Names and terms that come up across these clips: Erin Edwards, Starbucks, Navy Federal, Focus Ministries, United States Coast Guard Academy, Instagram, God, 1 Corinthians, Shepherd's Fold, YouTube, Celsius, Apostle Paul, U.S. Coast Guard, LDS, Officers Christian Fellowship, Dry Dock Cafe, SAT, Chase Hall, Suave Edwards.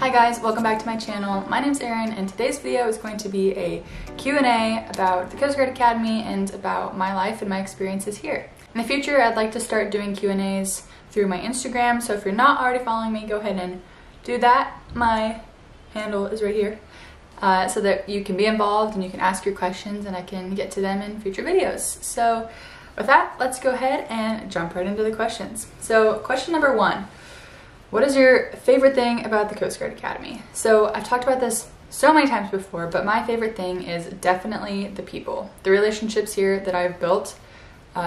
Hi guys, welcome back to my channel. My name's Erin and today's video is going to be a Q&A about the Coast Guard Academy and about my life and my experiences here. In the future, I'd like to start doing Q&As through my Instagram, so if you're not already following me, go ahead and do that. My handle is right here, so that you can be involved and you can ask your questions and I can get to them in future videos. So with that, let's go ahead and jump right into the questions. So question number one. What is your favorite thing about the Coast Guard Academy? So I've talked about this so many times before, but my favorite thing is definitely the people. The relationships here that I've built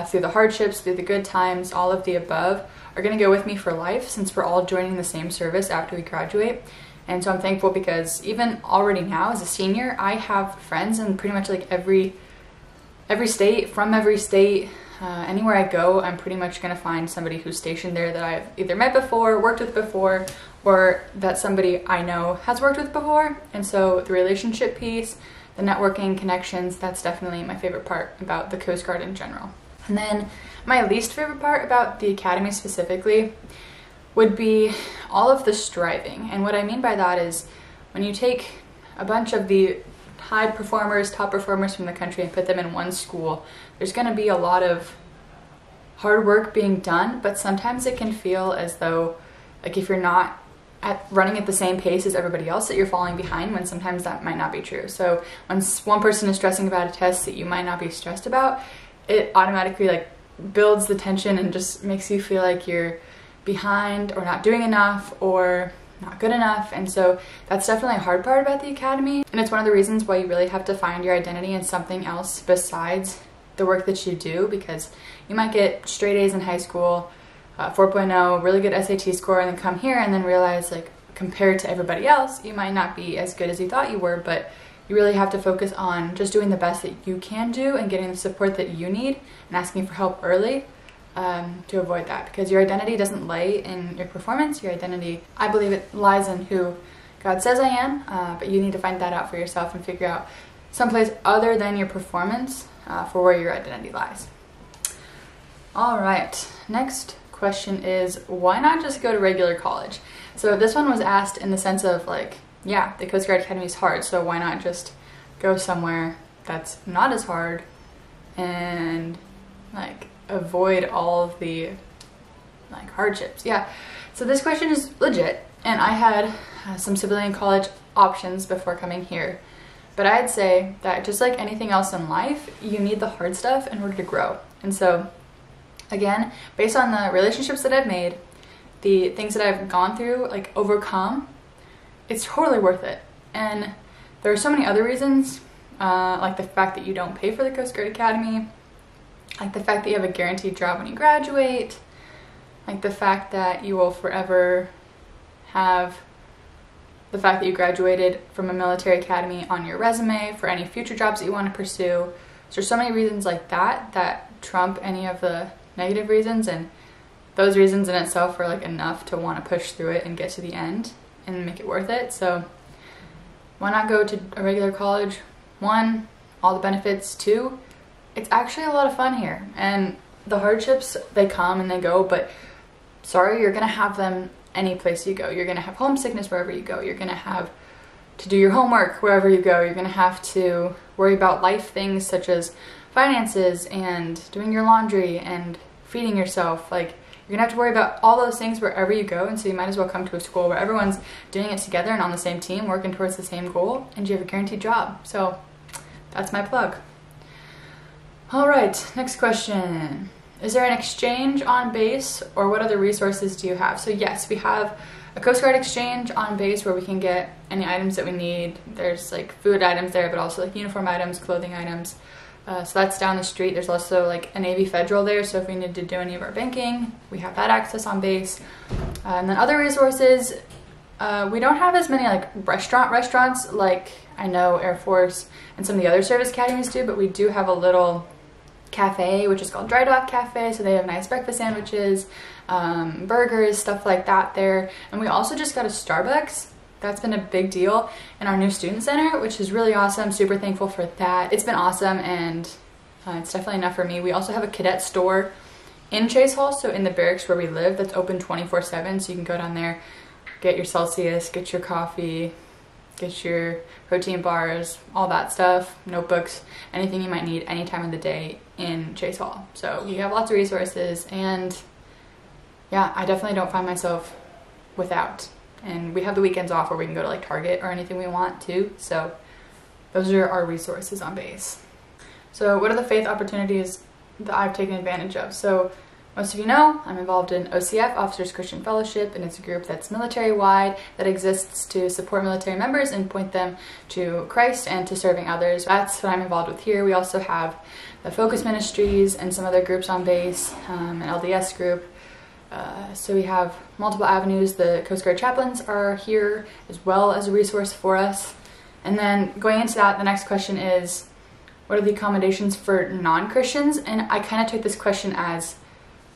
through the hardships, through the good times, all of the above, are gonna go with me for life since we're all joining the same service after we graduate. And so I'm thankful because even already now as a senior, I have friends in pretty much like every state, from every state. Anywhere I go, I'm pretty much going to find somebody who's stationed there that I've either met before, worked with before, or that somebody I know has worked with before. And so the relationship piece, the networking connections, that's definitely my favorite part about the Coast Guard in general. And then my least favorite part about the Academy specifically would be all of the striving. And what I mean by that is when you take a bunch of the high performers, top performers from the country and put them in one school, there's going to be a lot of hard work being done, but sometimes it can feel as though, like, if you're not running at the same pace as everybody else, that you're falling behind, when sometimes that might not be true. So when one person is stressing about a test that you might not be stressed about, it automatically like builds the tension and just makes you feel like you're behind or not doing enough or not good enough. And so that's definitely a hard part about the Academy, and it's one of the reasons why you really have to find your identity in something else besides the work that you do, because you might get straight A's in high school, 4.0, really good SAT score, and then come here and then realize, like, compared to everybody else, you might not be as good as you thought you were. But you really have to focus on just doing the best that you can do and getting the support that you need and asking for help early to avoid that, because your identity doesn't lay in your performance. Your identity, I believe, it lies in who God says I am, but you need to find that out for yourself and figure out someplace other than your performance for where your identity lies. All right, next question is, why not just go to regular college? So this one was asked in the sense of, like, yeah, the Coast Guard Academy is hard, so why not just go somewhere that's not as hard and, like, avoid all of the, like, hardships. Yeah, so this question is legit, and I had some civilian college options before coming here, but I'd say that just like anything else in life, you need the hard stuff in order to grow. And so again, based on the relationships that I've made, the things that I've gone through, like, overcome, it's totally worth it. And there are so many other reasons, like the fact that you don't pay for the Coast Guard Academy, like the fact that you have a guaranteed job when you graduate, like the fact that you will forever have the fact that you graduated from a military academy on your resume for any future jobs that you want to pursue. So there's so many reasons like that that trump any of the negative reasons, and those reasons in itself are, like, enough to want to push through it and get to the end and make it worth it. So why not go to a regular college? One, all the benefits. Two, it's actually a lot of fun here, and the hardships, they come and they go, but sorry, you're gonna have them any place you go. You're gonna have homesickness wherever you go. You're gonna have to do your homework wherever you go. You're gonna have to worry about life things such as finances and doing your laundry and feeding yourself. Like, you're gonna have to worry about all those things wherever you go, and so you might as well come to a school where everyone's doing it together and on the same team, working towards the same goal, and you have a guaranteed job. So that's my plug. All right, next question. Is there an exchange on base, or what other resources do you have? So yes, we have a Coast Guard exchange on base where we can get any items that we need. There's, like, food items there, but also, like, uniform items, clothing items. So that's down the street. There's also, like, a Navy Federal there, so if we need to do any of our banking, we have that access on base. And then other resources, we don't have as many, like, restaurants like I know Air Force and some of the other service academies do, but we do have a little cafe which is called Dry Dock Cafe, so they have nice breakfast sandwiches, burgers, stuff like that there. And we also just got a Starbucks. That's been a big deal in our new student center, which is really awesome. Super thankful for that. It's been awesome, and it's definitely enough for me. We also have a cadet store in Chase Hall, so in the barracks where we live, that's open 24/7, so you can go down there, get your Celsius, get your coffee, get your protein bars, all that stuff, notebooks, anything you might need any time of the day in Chase Hall. So you have lots of resources, and yeah, I definitely don't find myself without. And we have the weekends off where we can go to like Target or anything we want to, so those are our resources on base. So what are the faith opportunities that I've taken advantage of? So most of you know, I'm involved in OCF, Officers Christian Fellowship, and it's a group that's military-wide that exists to support military members and point them to Christ and to serving others. That's what I'm involved with here. We also have the Focus Ministries and some other groups on base, an LDS group. So we have multiple avenues. The Coast Guard chaplains are here as well as a resource for us. And then going into that, the next question is, what are the accommodations for non-Christians? And I kind of took this question as,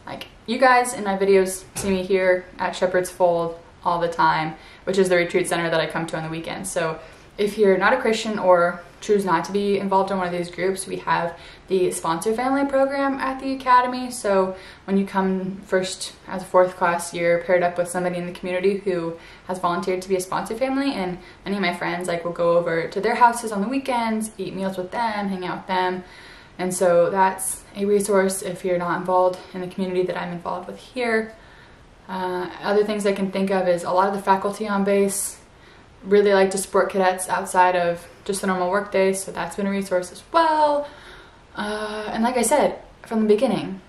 like, you guys in my videos see me here at Shepherd's Fold all the time, which is the retreat center that I come to on the weekends. So if you're not a Christian or choose not to be involved in one of these groups, we have the sponsor family program at the academy. So when you come first as a fourth class, you're paired up with somebody in the community who has volunteered to be a sponsor family, and many of my friends like will go over to their houses on the weekends, eat meals with them, hang out with them. And so that's a resource if you're not involved in the community that I'm involved with here. Other things I can think of is a lot of the faculty on base really like to support cadets outside of just the normal work day, so that's been a resource as well. And like I said from the beginning,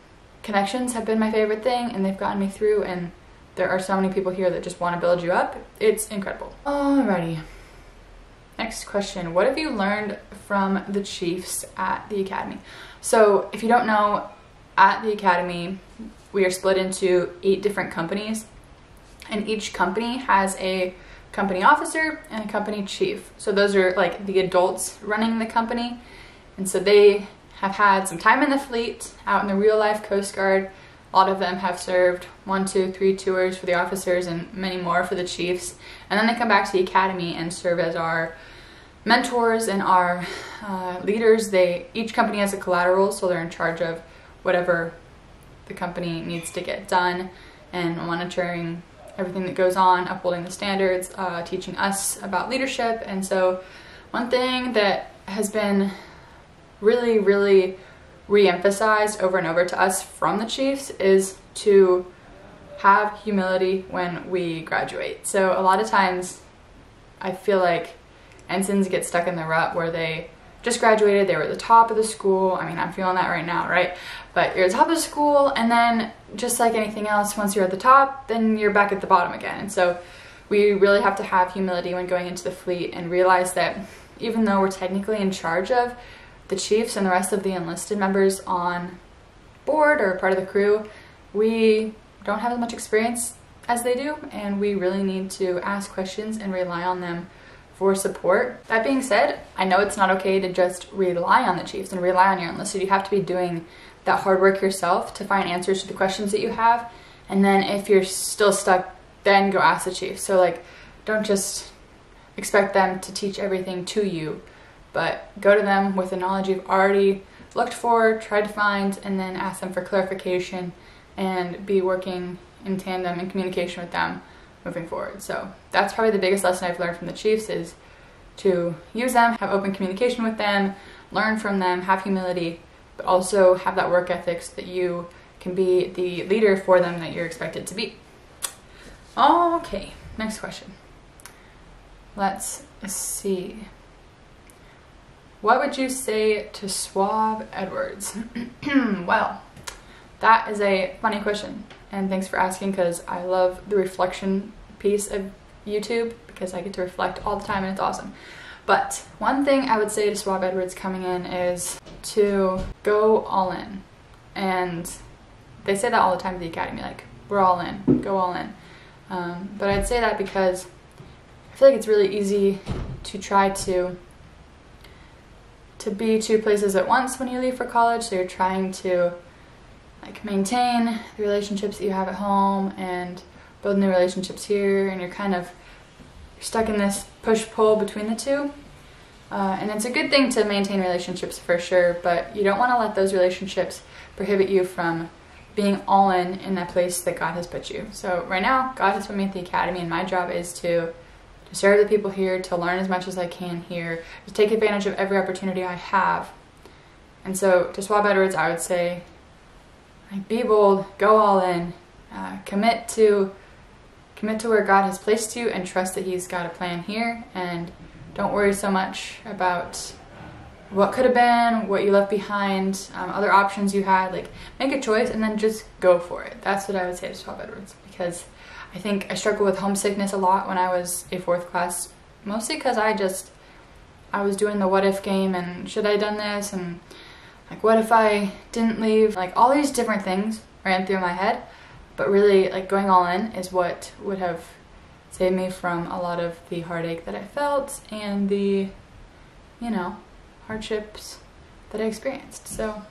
connections have been my favorite thing, and they've gotten me through, and there are so many people here that just want to build you up. It's incredible. Alrighty. Next question, what have you learned from the chiefs at the academy? So if you don't know, at the academy, we are split into 8 different companies, and each company has a company officer and a company chief. So those are like the adults running the company. And so they have had some time in the fleet, out in the real life Coast Guard. A lot of them have served 1, 2, 3 tours for the officers and many more for the chiefs. And then they come back to the academy and serve as our mentors and our leaders. Each company has a collateral, so they're in charge of whatever the company needs to get done and monitoring everything that goes on, upholding the standards, teaching us about leadership. And so one thing that has been really, really re-emphasized over and over to us from the chiefs is to have humility when we graduate. So a lot of times I feel like ensigns get stuck in the rut where they just graduated, they were at the top of the school. I mean, I'm feeling that right now, right? But you're at the top of the school, and then just like anything else, once you're at the top, then you're back at the bottom again. And so we really have to have humility when going into the fleet and realize that even though we're technically in charge of the chiefs and the rest of the enlisted members on board or part of the crew, we don't have as much experience as they do, and we really need to ask questions and rely on them for support. That being said, I know it's not okay to just rely on the chiefs and rely on your enlisted. You have to be doing that hard work yourself to find answers to the questions that you have, and then if you're still stuck, then go ask the chiefs. So like, don't just expect them to teach everything to you, but go to them with the knowledge you've already looked for, tried to find, and then ask them for clarification and be working in tandem in communication with them moving forward. So that's probably the biggest lesson I've learned from the chiefs, is to use them, have open communication with them, learn from them, have humility, but also have that work ethic so that you can be the leader for them that you're expected to be. Okay, next question. Let's see. What would you say to Suave Edwards? Well, that is a funny question, and thanks for asking, because I love the reflection piece of YouTube because I get to reflect all the time and it's awesome. But one thing I would say to Suave Edwards coming in is to go all in. And they say that all the time at the academy, like, we're all in, go all in. But I'd say that because I feel like it's really easy to try to be 2 places at once when you leave for college. So you're trying to like maintain the relationships that you have at home and build new relationships here, and you're kind of stuck in this push-pull between the 2. And it's a good thing to maintain relationships for sure, but you don't want to let those relationships prohibit you from being all in that place that God has put you. So right now, God has put me at the academy, and my job is to serve the people here, to learn as much as I can here, to take advantage of every opportunity I have. And so, to swap Edwards, I would say, like, be bold, go all in, commit to where God has placed you, and trust that He's got a plan here, and don't worry so much about what could have been, what you left behind, other options you had. Like, make a choice and then just go for it. That's what I would say to swap Edwards, because I think I struggled with homesickness a lot when I was a fourth class, mostly because I was doing the what if game, and should I have done this, and like, what if I didn't leave? Like, all these different things ran through my head, but really, like, going all in is what would have saved me from a lot of the heartache that I felt and the, you know, hardships that I experienced. So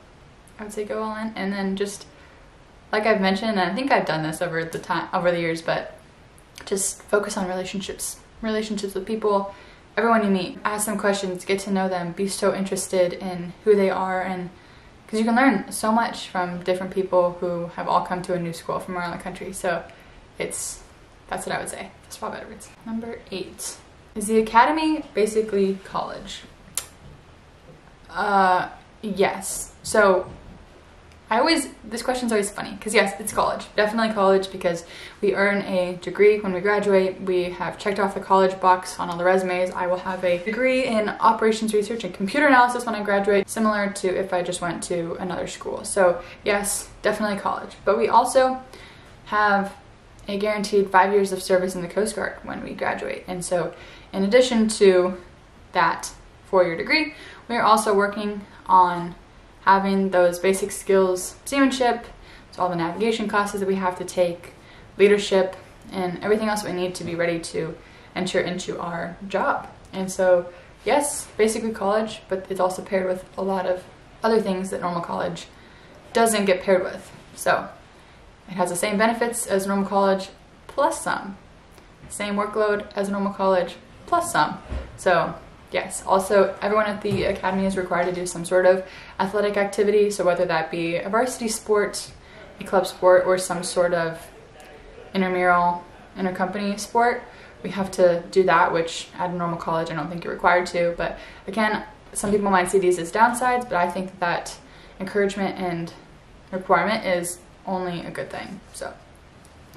I would say go all in, and then just, like I've mentioned, and I think I've done this over the years, but just focus on relationships with people, everyone you meet. Ask them questions, get to know them, be so interested in who they are, and because you can learn so much from different people who have all come to a new school from around the country. So that's what I would say to swap Edwards. Number 8 is the academy basically college? Yes. So this question's always funny, because yes, it's college. Definitely college, because we earn a degree when we graduate. We have checked off the college box on all the resumes. I will have a degree in operations research and computer analysis when I graduate, similar to if I just went to another school. So yes, definitely college. But we also have a guaranteed 5 years of service in the Coast Guard when we graduate. And so in addition to that four-year degree, we are also working on having those basic skills, seamanship, so all the navigation classes that we have to take, leadership, and everything else we need to be ready to enter into our job. And so, yes, basically college, but it's also paired with a lot of other things that normal college doesn't get paired with. So it has the same benefits as normal college, plus some. Same workload as normal college, plus some. So yes, also everyone at the academy is required to do some sort of athletic activity, so whether that be a varsity sport, a club sport, or some sort of intramural, intercompany sport, we have to do that, which at a normal college I don't think you're required to. But again, some people might see these as downsides, but I think that encouragement and requirement is only a good thing. So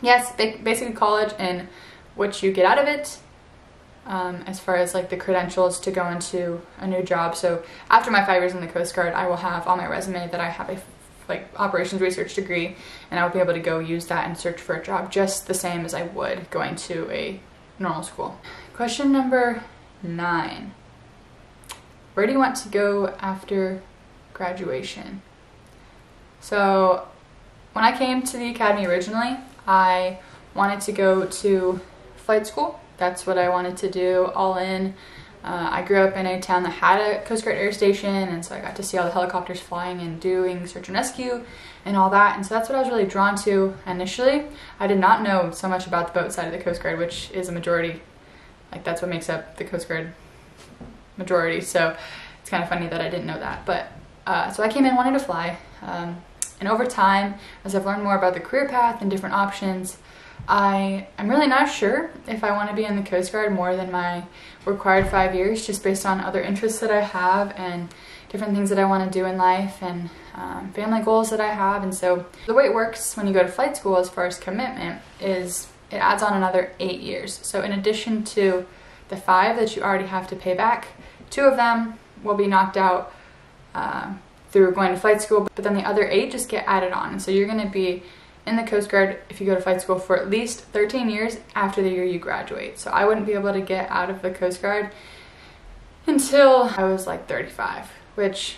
yes, basically college and what you get out of it, as far as like the credentials to go into a new job. So after my 5 years in the Coast Guard, I will have on my resume that I have a operations research degree, and I will be able to go use that and search for a job just the same as I would going to a normal school. Question number 9. Where do you want to go after graduation? So when I came to the academy originally, I wanted to go to flight school. That's what I wanted to do, all in. I grew up in a town that had a Coast Guard air station, and so I got to see all the helicopters flying and doing search and rescue and all that, and so that's what I was really drawn to initially. I did not know so much about the boat side of the Coast Guard, which is a majority, like that's what makes up the Coast Guard majority, so it's kind of funny that I didn't know that. But so I came in wanting to fly, and over time, as I've learned more about the career path and different options, I'm really not sure if I want to be in the Coast Guard more than my required 5 years, just based on other interests that I have and different things that I want to do in life and family goals that I have. And so the way it works when you go to flight school as far as commitment is it adds on another 8 years. So in addition to the 5 that you already have to pay back, 2 of them will be knocked out through going to flight school, but then the other 8 just get added on. And so you're going to be in the Coast Guard, if you go to flight school, for at least 13 years after the year you graduate. So I wouldn't be able to get out of the Coast Guard until I was like 35, which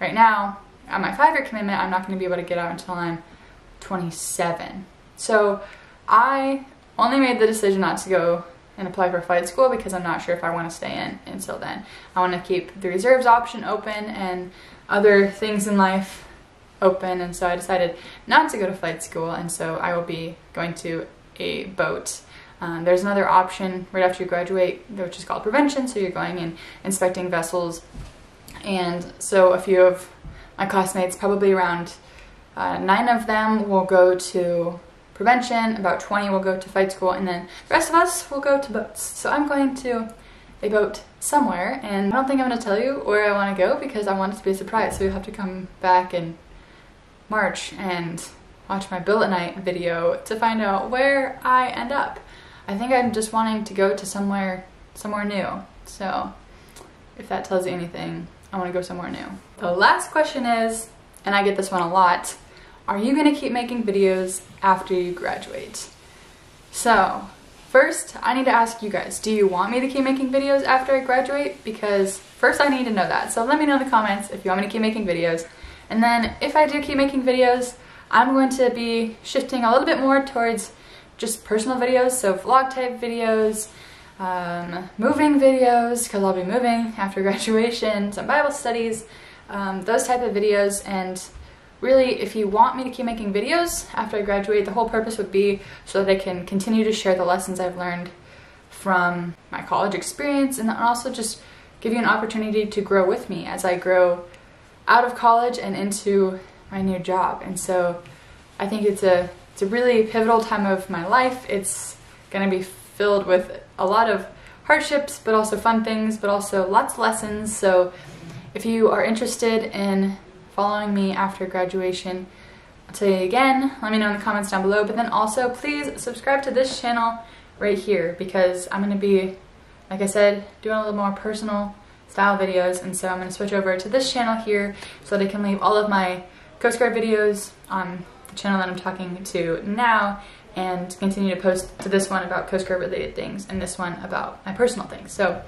right now, at my 5-year commitment, I'm not going to be able to get out until I'm 27. So I only made the decision not to go and apply for flight school because I'm not sure if I want to stay in until then. I want to keep the reserves option open and other things in life open, and so I decided not to go to flight school, and so I will be going to a boat. There's another option right after you graduate, which is called prevention, so you're going and inspecting vessels. And so a few of my classmates, probably around 9 of them will go to prevention, about 20 will go to fight school, and then the rest of us will go to boats. So I'm going to a boat somewhere, and I don't think I'm going to tell you where I want to go because I want it to be a surprise, so you'll have to come back in March and watch my Bill at Night video to find out where I end up. I think I'm just wanting to go to somewhere new, so if that tells you anything, I want to go somewhere new. The last question is, and I get this one a lot, are you going to keep making videos after you graduate? So, first, I need to ask you guys, do you want me to keep making videos after I graduate? Because first I need to know that. So let me know in the comments if you want me to keep making videos. And then if I do keep making videos, I'm going to be shifting a little bit more towards just personal videos, so vlog type videos, moving videos, because I'll be moving after graduation, some Bible studies, those type of videos. And really, if you want me to keep making videos after I graduate, the whole purpose would be so that I can continue to share the lessons I've learned from my college experience, and also just give you an opportunity to grow with me as I grow out of college and into my new job. And so I think it's a really pivotal time of my life. It's going to be filled with a lot of hardships, but also fun things, but also lots of lessons. So if you are interested in following me after graduation, I'll tell you again, let me know in the comments down below, but then also please subscribe to this channel right here, because I'm going to be, like I said, doing a little more personal style videos, and so I'm going to switch over to this channel here so that I can leave all of my Coast Guard videos on the channel that I'm talking to now, and continue to post to this one about Coast Guard related things and this one about my personal things. So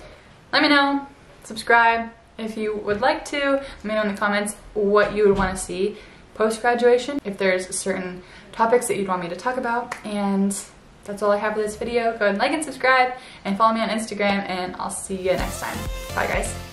let me know, subscribe if you would like to, let me know in the comments what you would want to see post-graduation, if there's certain topics that you'd want me to talk about, and that's all I have for this video. Go ahead and like and subscribe, and follow me on Instagram, and I'll see you next time. Bye guys.